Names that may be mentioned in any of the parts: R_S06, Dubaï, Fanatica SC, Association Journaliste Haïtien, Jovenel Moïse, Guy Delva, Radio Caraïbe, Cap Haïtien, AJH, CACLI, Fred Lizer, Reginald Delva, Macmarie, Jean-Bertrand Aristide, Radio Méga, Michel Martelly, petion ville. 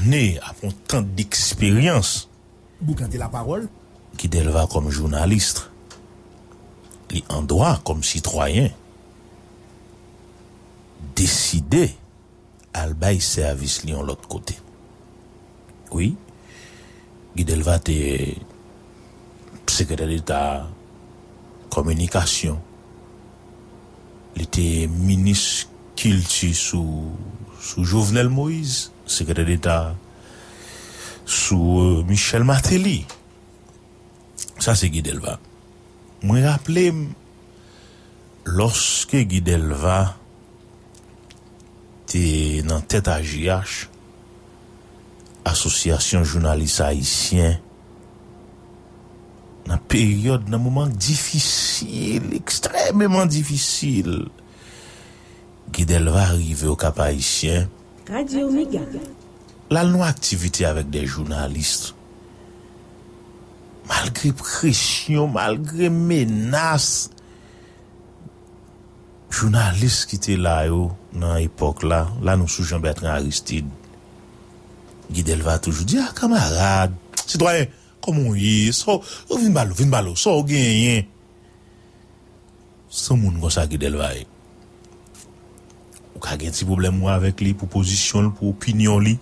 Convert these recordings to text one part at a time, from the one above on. d'années, après tant d'expérience, boucanter la parole, Guy Delva comme journaliste, il en droit comme citoyen, décider à bail service li de l'autre côté. Oui, Guy Delva est secrétaire d'État communication, il était ministre culture sous Jovenel Moïse, secrétaire d'État sous Michel Martelly. Ça c'est Guy Delva. Moi rappelé lorsque Guy Delva était dans tête AJH, Association Journaliste Haïtien, dans période, dans moment difficile, extrêmement difficile, Guy Delva arriver au Cap Haïtien. Radio Méga. La nouvelle activité avec des journalistes. Malgré pression, malgré menace, journalistes qui étaient là, dans l'époque là, nous sous Jean-Bertrand Aristide, Guy Delva toujours dit, ah, camarade, citoyen, comment il est, vin balo, so gagné. Sans moun gosa Guy Delva. Ou ka gen ti problème avec lui, pour position, pour opinion lui.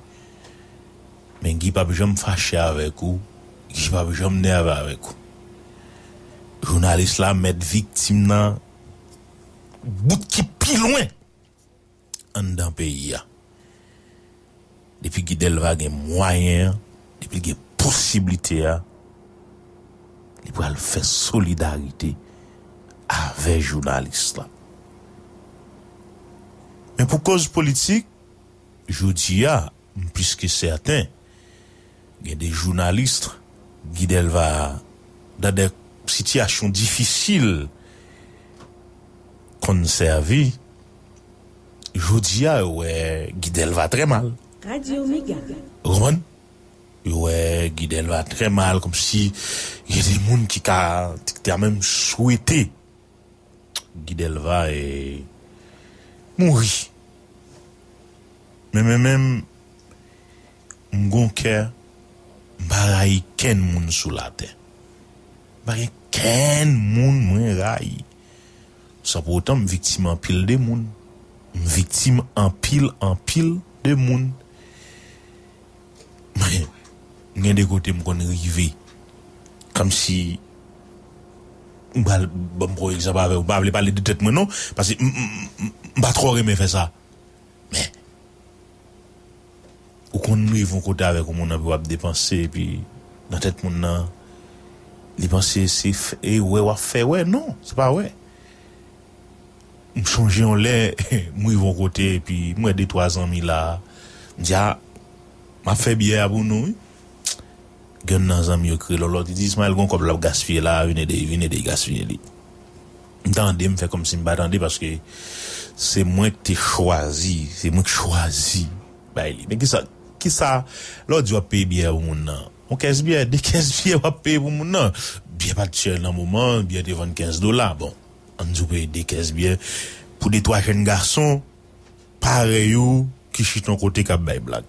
Mais Guy pas jamais fâché avec vous. Je ne vais jamais nerveux avec vous. Les journalistes là mettent victime dans bout qui plus loin dans le pays. Depuis Guy Delva a des moyens, depuis qu'il y a des possibilités, il peut faire solidarité avec les journalistes là. Mais pour cause politique, je dis, puisque certains, il y a des journalistes. Guy Delva dans des situations difficiles conservé jodia ouais Guy Delva très mal. Radio Méga. Roman ouais Guy Delva très mal comme si il y a des monde qui a même souhaité Guy Delva et mourir. Mais même m'gonker Baraï ken moun sous la terre. Baraï ken moun mwen raï. Sans pour autant victime en pile de moun. Victime en pile de moun. Mais, n'en de côté m'kon rivé. Comme si, bon, exemple, on va parler de tête, non? Parce que, m'ba trop remè faire ça. Mais, ou qu'on nous vont côté avec mon on peut dépenser puis dans tête mon nan dépenser c'est et ouais ou faire ouais non c'est pas ouais on changer en l'air moi ils vont côté puis moi 2-3 ans là déjà m'a fait bien pour nous gagne dans ami yo cré l'autre dit Ismaël gon comme la gaspiller là venez de gaspiller li entendez me fait comme si me attendez parce que c'est moi qui t'ai choisi mais qui ça l'autre doit payer bien pour mon nom on 15 billets de 15 billets va payer pour mon nom bien pas de cher dans moment bien de $25 bon on nous paye des 15 billets pour des 3 jeunes garçons pareil ou qui chit ton côté cap bail blague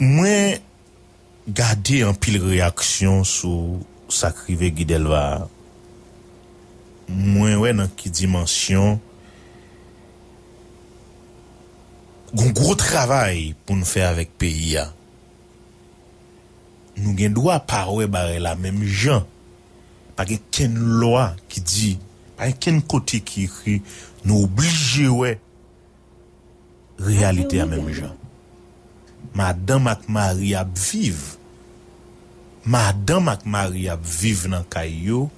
moi garder en pile réaction sur sacrivé Guy Delva moi ouais dans qui dimension un gros travail pour nous faire avec pays. Nous gen droit par ouais barrer la même gens. Pas ken loi qui dit, pas ken côté qui écrit nous obliger ouais réalité à même gens. Madame Macmarie a vive. Madame Macmarie a vive dans Kayo.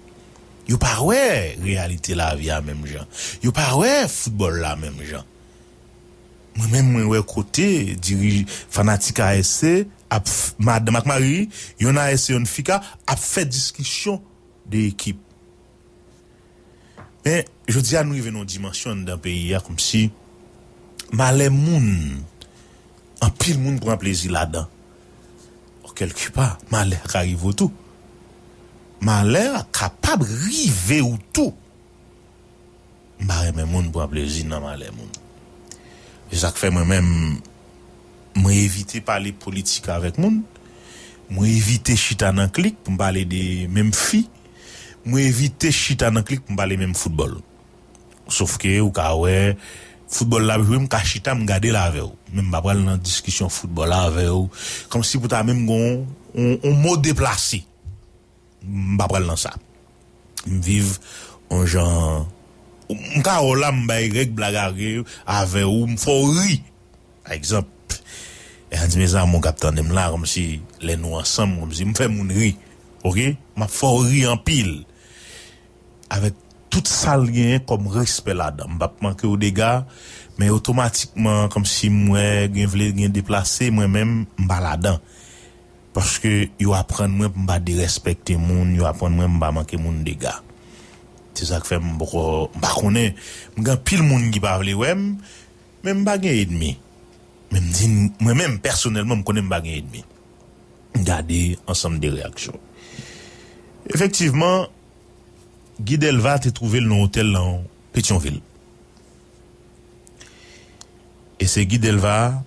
Yo pas ouais réalité la vie à même gens. Yo pas ouais football la même gens. Moi-même, ouais, côté, dirige Fanatica SC, Madame Marie, Yona SC, Yonfika, a fait discussion de l'équipe. Mais, je dis à nous, il y a une dimension d'un pays, comme si, malais moun, en pile moun prend plaisir là-dedans. Quelque part, malais arrive au tout. Malais capable river au tout. Malais moun prend plaisir dans malais moun. Et ça fait moi-même, moi éviter parler politique avec monde, moi éviter chita nan clic pour parler des mêmes filles, moi éviter chita nan clic pour parler même football. Sauf que ou ka ouais football là jouer me ka chita me garder là avec ou, même pas parler dans discussion football là avec ou, comme si pour ta même gon on mot déplacé. M'pa parler dans ça. M'vive en genre m'ka là m'baï règle blague avec ou m'fori. Par exemple, elle dit mes amis, mon capitaine aime là comme si les nous ensemble comme si me fait mon rire. OK, m'a fort rire en pile. Avec tout ça lien comme respect là-dedans, m'a pas manquer aux dégâts, mais automatiquement comme si moi gain vle gain déplacer moi-même m'ba là-dedans. Parce que yo apprendre moi m'ba dérespecter moun, yo apprendre moi m'ba manquer moun dégâts. C'est ça que fait m'ba connait, m'gan pile moun qui pa vle ouais, mais m'ba gain ennemi. Moi-même, personnellement, je connais pas de ennemi. Regardez ensemble des réactions. Effectivement, Guy Delva a trouvé le hôtel dans Pétionville. Et c'est Guy Delva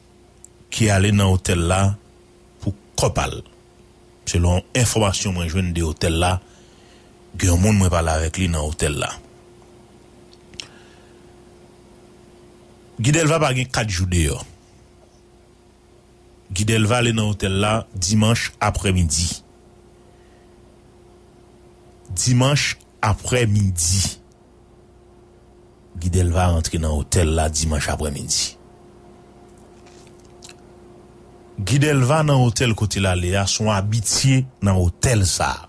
qui est allé dans l'hôtel là pour Copal. Selon information, moi, je viens de l'hôtel là. Il y a un monde qui parle avec lui dans l'hôtel là. Guy Delva a 4 jours dehors. Guy Delva allait dans l'hôtel là dimanche après-midi. Dimanche après-midi. Guy Delva rentre dans l'hôtel là dimanche après-midi. Guy Delva dans l'hôtel côté là les sont habitués dans l'hôtel ça.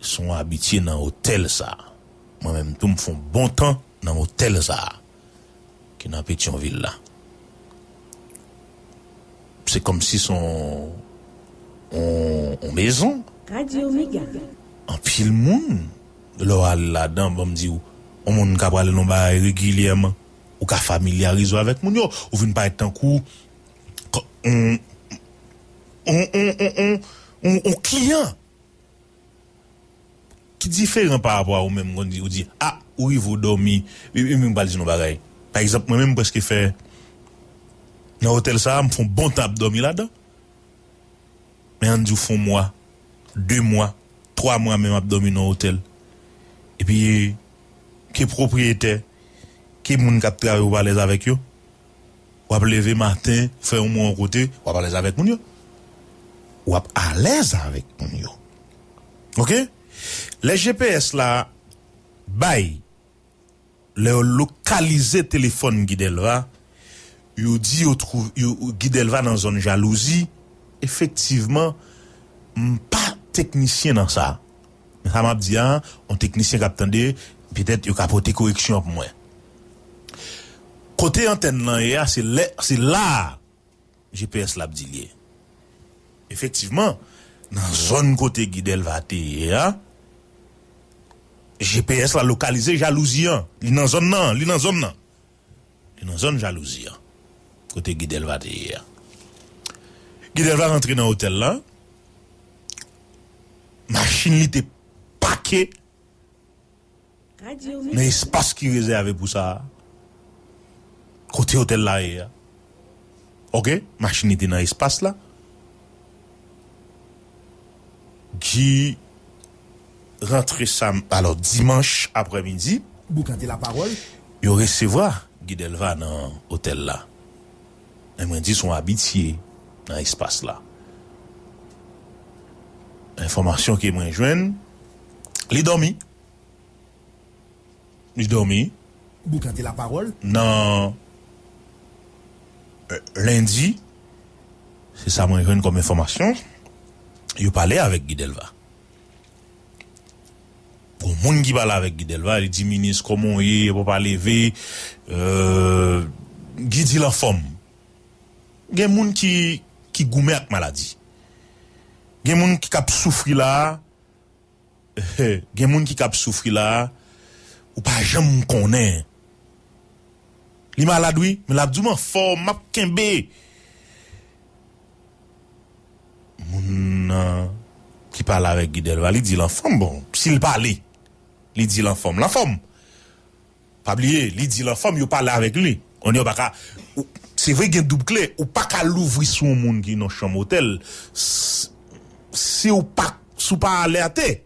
Sont habitués dans l'hôtel ça. Moi-même tout me font bon temps dans l'hôtel ça qui dans Pétionville là. C'est comme si son en maison Radio Méga en pile monde là là-dedans bon me dit on monde ka parler non ba régulièrement ou ka familiariser avec moun yo ou vinn pas être en coup on client qui différent par rapport au même on dit ah où il vous dormi même pas dire non bagaille par exemple moi même presque fait dans l'hôtel, ça, me font bon temps dormir là-dedans. Mais on dit, font mois, 2 mois, 3 mois, même abdominal dans l'hôtel. Et puis, qui propriétaire, qui moun kap travaille ou pas les avec yo, ou ap lever matin, faire un mois en côté, ou ap les avec moun yo. Ou ap à l'aise avec moun yo. OK? Les GPS là, bay, le localiser téléphone Guy Delva. Yo dit yo trouve Guy Delva dans zone jalousie effectivement pas technicien dans ça mais ça m'a dit hein on technicien qui attendait peut-être yo capoter correction pour moi côté antenne là c'est là GPS l'a dit lié effectivement dans zone côté Guy Delva là GPS l'a localisé jalousie il dans zone là il dans zone là il dans zone jalousie côté Guy Delva hier. Guy Delva rentre dans l'hôtel là. Machine li était paquet. Mais espace qui réservé pour ça. Côté hôtel là hier. OK, machine était dans espace là. Guy rentre sam alors dimanche après-midi, boucanter la parole, il recevoir Guy Delva dans hôtel là. Les gens disent sont habitués dans l'espace là. Information qui m'en joignent, ils dormi. Ils dormi. Boucanter la parole. Non. Lundi, c'est ça m'en joignent comme information. Ils parlaient avec Guy Delva. Pour le monde qui parle avec Guy Delva, il dit ministre comment il est, pour pas lever, Guy dit la forme. Gen moun qui goumé ak maladie. Gen moun qui kap souffri là. Gen moun qui kap souffri là ou pas jamais connaît. Li malade oui, mais l'abdouman fort m'a kembe. Moun qui parle avec Guy Delva, li dit l'enfant bon, s'il parle, li dit l'enfant, la femme. Pas oublier, li dit l'enfant, yo parle avec lui. On n'est pas qu'à, c'est vrai qu'il y a une double clé, ou pas qu'à l'ouvrir sur un monde qui est dans chambre hôtel, si ou pas, sous pas alerté,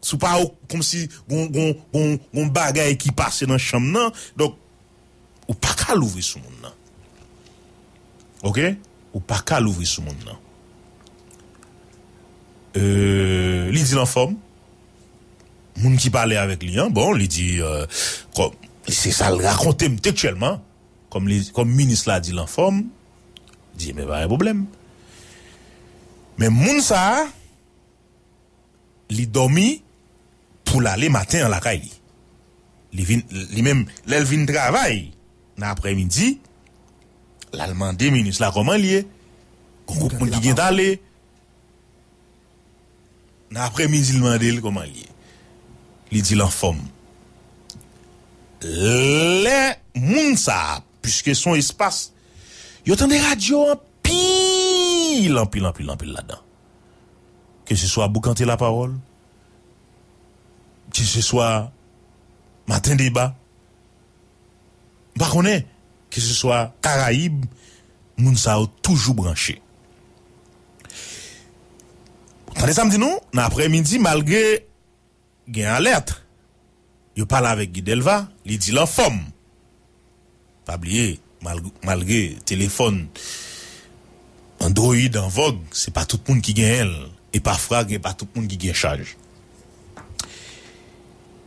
sous pas, comme si, on bagaille qui passe dans chambre, non, donc, ou pas qu'à l'ouvrir sur monde, non. Ok? Ou pas qu'à l'ouvrir sur monde, non. Il dit en forme, moun qui parlait avec lui, hein? Bon, il dit, c'est ça le raconter textuellement, comme ministre l'a dit en forme, dit, mais pas de problème. Mais moun ça, il dormi pour l'aller matin à la caille. Lui-même, l'elvin travaille, l'après-midi, l'allemand des ministres, là, comment lié, groupe moun qui vient d'aller, l'après-midi, il demande comment lié. Il dit l'enforme. Les mounsa, puisque son espace, il y a des radios en pile là-dedans. Que ce soit boucanter la parole, que ce soit matin débat, par contre, que ce soit Caraïbe, mounsa toujours branché. Tandis samedi non, l'après-midi, malgré gain alerte. Je parle avec Guy Delva, il dit la forme. Pas oublier, malgré téléphone Android en vogue, c'est pas tout le monde qui gagne elle et parfois c'est pas tout le monde qui gagne charge.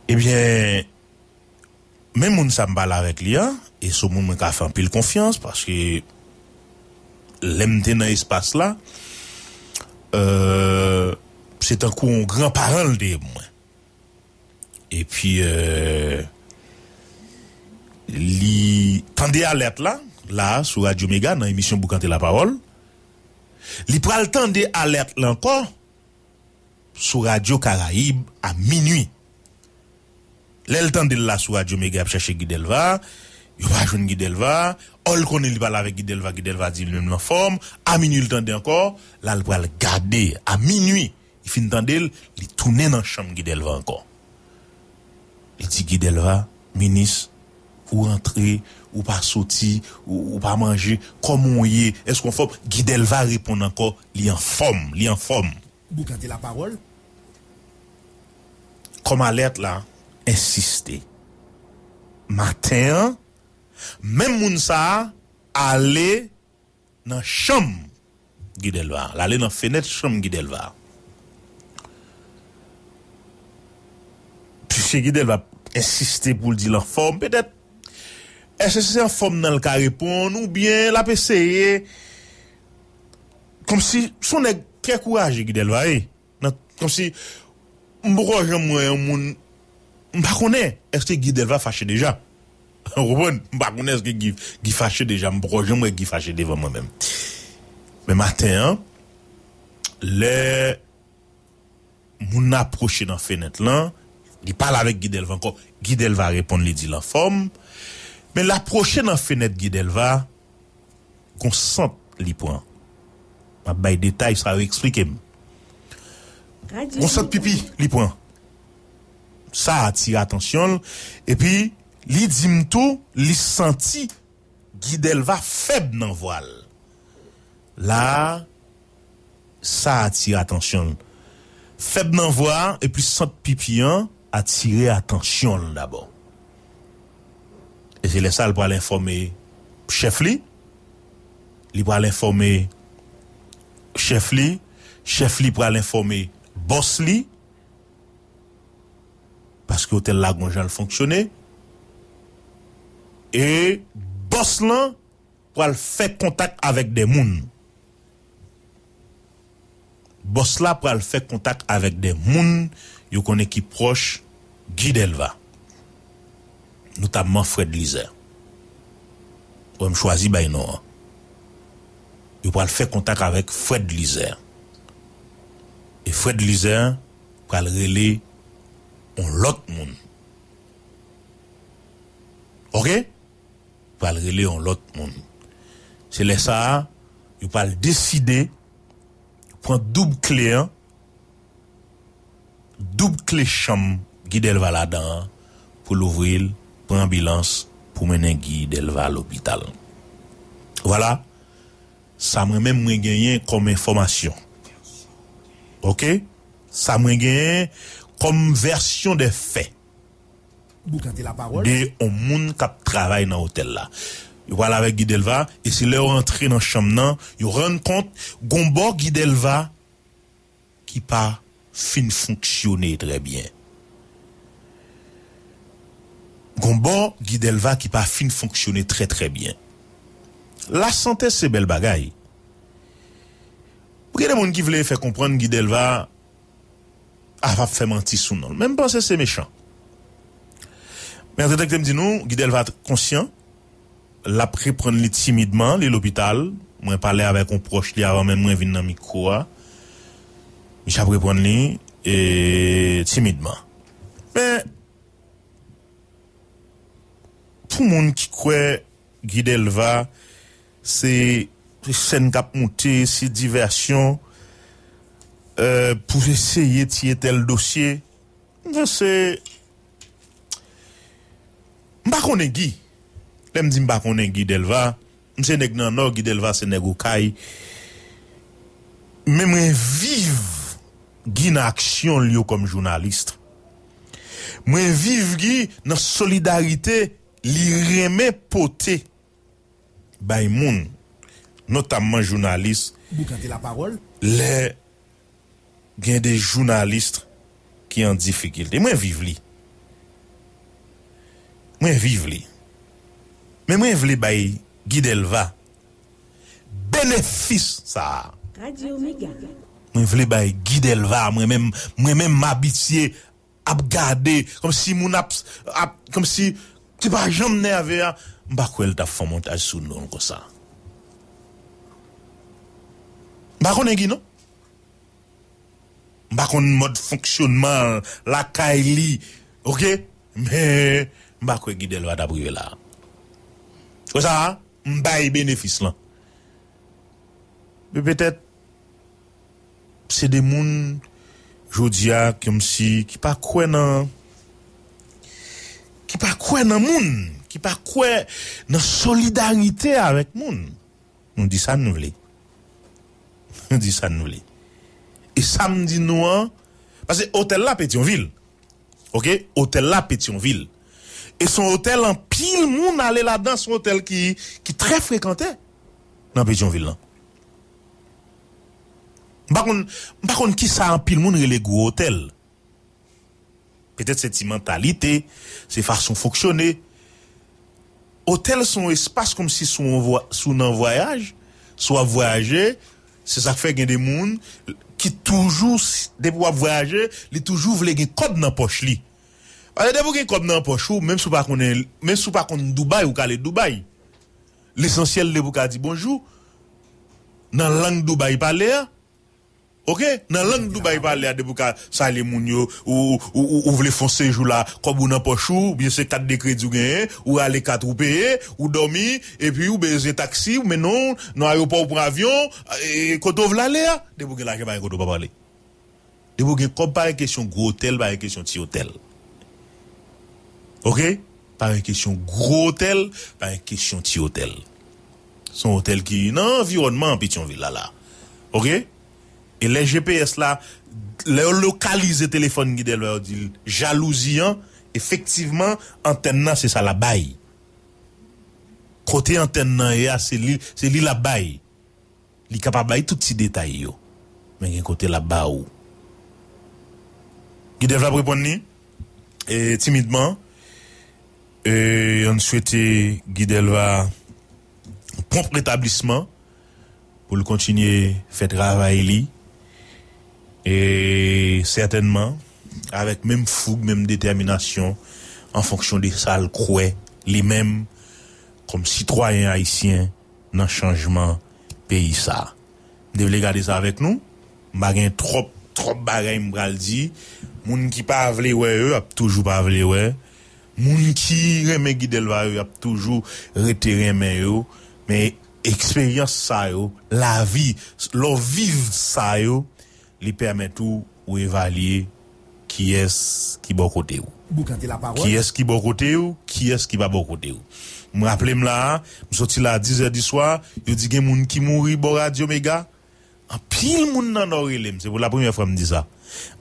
Eh bien même on ça me parle avec lui et ce monde m'a fait en pile confiance parce que l'aime dans espace là c'est un coup un grand-parent de moi. Et puis, tendez alerte là, sur Radio Méga, dans l'émission Boucanté la Parole. Li pral tendez alerte là encore, sur Radio Caraïbe, à minuit. L'el tendez là, sur Radio Méga, chercher Guy Delva, il va jouer Guy Delva, on le connaît, il parle avec Guy Delva dit lui-même en forme, à minuit, il tendez encore, là, il pral garder, à minuit, il finit tendez, il tourne dans la chambre Guy Delva encore. Il dit Guy Delva, ministre, ou rentrer, ou pas sortir, ou pas manger, comment on y est, est-ce qu'on forme? Guy Delva répond encore, il est en forme. Boucanté la parole. Comme alerte là, insister. Matin, même Mounsa, aller dans chambre Guy Delva, aller dans fenêtre chambre Guy Delva. Puisque Guy Delva va insister pour dire la forme, peut-être, est-ce que c'est en forme dans le cas répondre, ou bien la PCE, comme si, son est très courageux, Guy Delva, comme si, m'broche, est-ce que Guy Delva fâché déjà? M'broche, est-ce que Guy fâché déjà? M'broche, Guy fâché devant moi-même. Mais matin, mon approché dans la fenêtre là, il parle avec Guy Delva encore. Guy Delva répond, il dit la forme. Mais la prochaine fenêtre Guy Delva, consente les points. Ma baille détail, ça va expliquer. Consente pipi, les points. Ça attire attention. Et puis, il dit tout, il sentit Guy Delva faible dans le voile. Là, ça attire attention. Faible dans le voile, et puis sente pipi, hein. Attirer attention d'abord. Et c'est les salles pour aller informer chef-li. Li pour aller informer chef-li. Chef-li pour aller informer boss-li. Parce que l'hôtel Lagonjan fonctionnait. Et boss-là pour aller faire contact avec des mouns. Boss-là pour aller faire contact avec des mouns. Yo connaît qui proche Guy Delva, notamment Fred Lizer. Ou me choisi ben non. Yo pral faire contact avec Fred Lizer. Et Fred Lizer pral relé on l'autre monde. OK? Pral relé on l'autre monde. C'est là ça, yo pral décider prend double clé. Double clé chambre Guy Delva là-dedans pour l'ouvrir pour ambulance pour mener Guy Delva à l'hôpital. Voilà, ça m'a même gagné comme information. Ok? Ça m'a gagné comme version des faits. De on moun kap travaille dans l'hôtel là. Ils parlent avec Guy Delva, et si leur rentré dans la chambre, ils rendent compte Gombo Guy Delva qui pas fin fonctionner très bien. Gombo Guy Delva qui pas fin fonctionner très très bien. La santé c'est belle bagaille. Pour que les gens qui veulent faire comprendre Guy Delva a pas fait mentir sous nom, même penser c'est méchant. Mais en tant que me dit nous, Guy Delva conscient. La prendre les timidement les l'hôpital moi parler avec un proche li avant même moi venir dans micro je prendre les et timidement mais tout monde qui croit Guy Delva c'est scène cap monter c'est diversion pour essayer tirer tel dossier je sais pas qu'on est Guy. Je ne dis pas qu'on est Guy Delva. Je ne dis pas qu'on est Guy Delva, c'est Negokai. Mais je vive Guy dans l'action comme journaliste. Je vive Guy dans la solidarité, l'irrémé poté. By moun, notamment journaliste. Vous cantez la parole? Les. Il y a des journalistes qui ont en difficulté. Je vive li. Je vive li. Mais moi, je voulais bailler Guy Delva. Bénéfice, ça. Radio Méga. Moi, je voulais bailler Guy Delva. Moi-même, m'habituer à garder comme si mon comme si tu pas jamais nerveux. Je ne sais pas quoi elle t'a fait montage sous nous comme ça. Je ne sais pas quoi Guy, non? Je ne sais pas quoi mode fonctionnement, la Kaili. Ok? Mais je ne sais pas quoi Guy Delva t'a privé là. Comme ça, m'baille bénéfice là. Mais peut-être, c'est des gens, jodia, comme si, qui pas quoi dans, moun, qui pas quoi dans solidarité avec moun. Nous dit ça, nous voulons. Et ça me dit nous, parce que hôtel là, Pétionville. Ok? Hôtel là, Pétionville. Et son hôtel en pile moun allait là-dedans, son hôtel qui très fréquenté dans Pétionville là. Par contre qui ça en pile moun relé gros hôtel. Peut-être cette mentalité, ces façons fonctionner. Hôtel son espace comme si son en voyage, soit voyager, c'est ça fait gain des moun qui toujours des pouvoir voyager, les toujours voulaient gain code dans poche li. Parce que vous avez comme dans poche même si vous n'avez pas qu'on Dubaï ou qu'allez Dubaï. L'essentiel de vous dit bonjour. Dans la langue Dubaï parler. OK, dans la langue Dubaï parler de vous ça les mounio ou voulez foncer jour là comme vous dans poche ou bien c'est 4 de crédit ou aller 4 ou payer ou dormir et puis ou baiser taxi ou mais non dans aéroport pour avion et quand vous l'aller de vous là que pas vous parler. De vous comparer question gros hôtel par question petit hôtel. Ok? Par une question gros hôtel, par une question petit hôtel. Son hôtel qui est un environnement, Pétionville là. Ok? Et les GPS là, les localisent téléphone Guy Delva, dit jalousie, effectivement, antenne c'est ça la baille. Côté antenne c'est lui la baille. Il est capable de bailler tout petit détail. Mais il y a un côté la baille. Guy Delva répondre et timidement. Et on souhaitait Guy Delva un prompt rétablissement pour le continuer faire travail et certainement avec même fougue, même détermination en fonction des salles croix les mêmes comme citoyens haïtiens dans changement pays ça. Vous devez regarder ça avec nous, bagay trop bagay m'bral di, moun ki pa vle wè eux, a toujours pa vle wè. Moun ki reme Guy Delva yo a toujours retiré men yo mais expérience ça yo la vie l'on vive ça yo li permet tout ou évaluer qui est qui bon côté ou qui est qui bon côté ou qui est qui pas bon côté ou. Me rappelez me là, me sorti là 10h du soir, yo dit gen moun ki mouri bon Radio Méga. En pile moun nan relem, c'est pour la première fois me dit ça.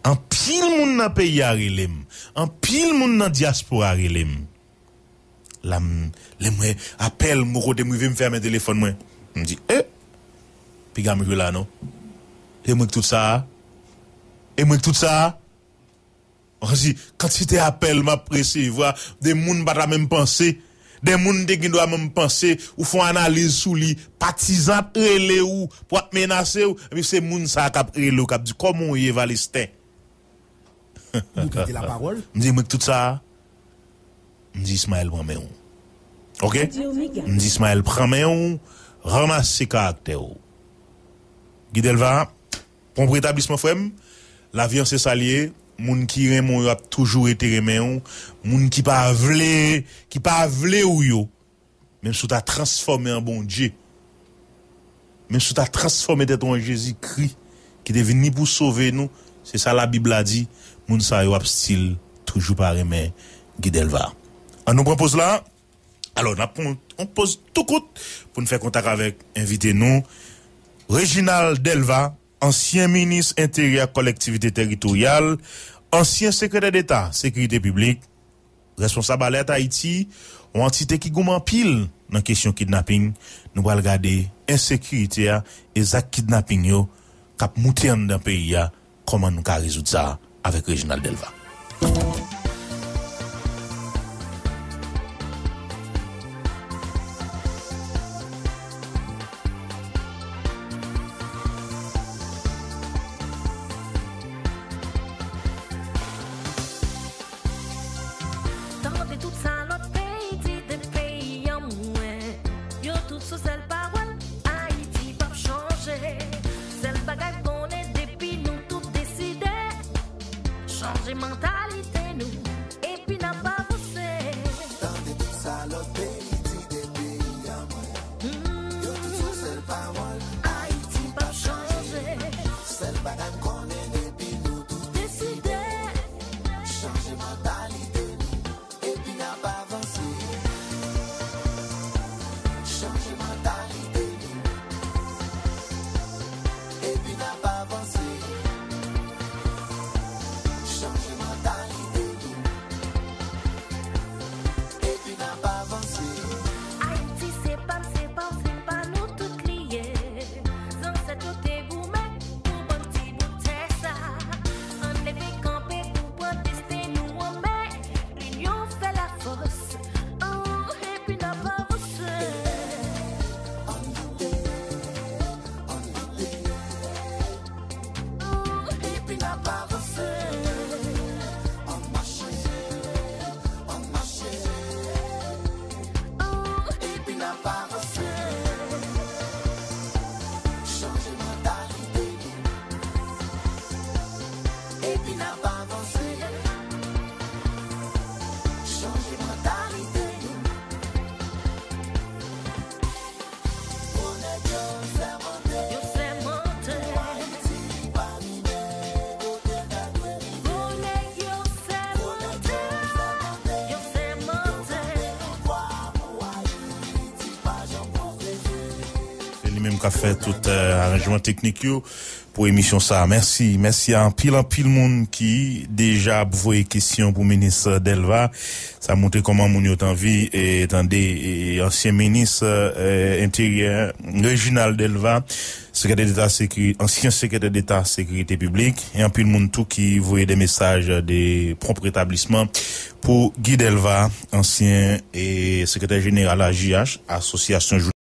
En pile moun nan pays a relem, en pile moun nan diaspora relem. La moi appel mon côté moi me faire mon téléphone moi. Me dit puis gars me là non. Et moi tout ça. Et moi tout ça. Quand c'était appel m'a pressé voir des moun pas la même pensée, des moun qui doit même penser ou font analyse sous lui, partisan relé ou pour menacer ou c'est moun ça cap relé cap dit comment on y est Valestin. Vous gardez la parole. Me dit moi tout ça. Me dit Ismaël prend main. OK? Me dit Ismaël prend main, ramasse caractère. Guy Delva, pour rétablissement frère, la viande c'est salier. Moun ki remon yo a toujours été remon, moun qui pas vle ou yo, même si tu as transformé en bon Dieu, même si tu as transformé d'être en Jésus-Christ, qui est venu pour sauver nous, c'est ça la Bible a dit, moun sa yo a style toujours pas remon, Guy Delva. On nous propose là, alors on pose tout court pour nous faire contact avec invité nous, Reginald Delva, ancien ministre intérieur collectivité territoriale, ancien secrétaire d'État sécurité publique, responsable alerte Haïti, une entité qui gomme en pile dans question kidnapping. Nous allons regarder insécurité et ça kidnapping yo cap monter dans pays comment nous allons résoudre ça avec Reginald Delva. Qu'a fait tout arrangement technique pour émission ça. Merci à un pile monde qui déjà voyait question pour ministre Delva. Ça montre comment mon yo t'envie et attendez ancien ministre intérieur Reginald Delva, secrétaire d'État sécurité, ancien secrétaire d'État sécurité publique et un pile monde tout qui voyait des messages des propres établissements pour Guy Delva, ancien et secrétaire général à JH, Association Journaliste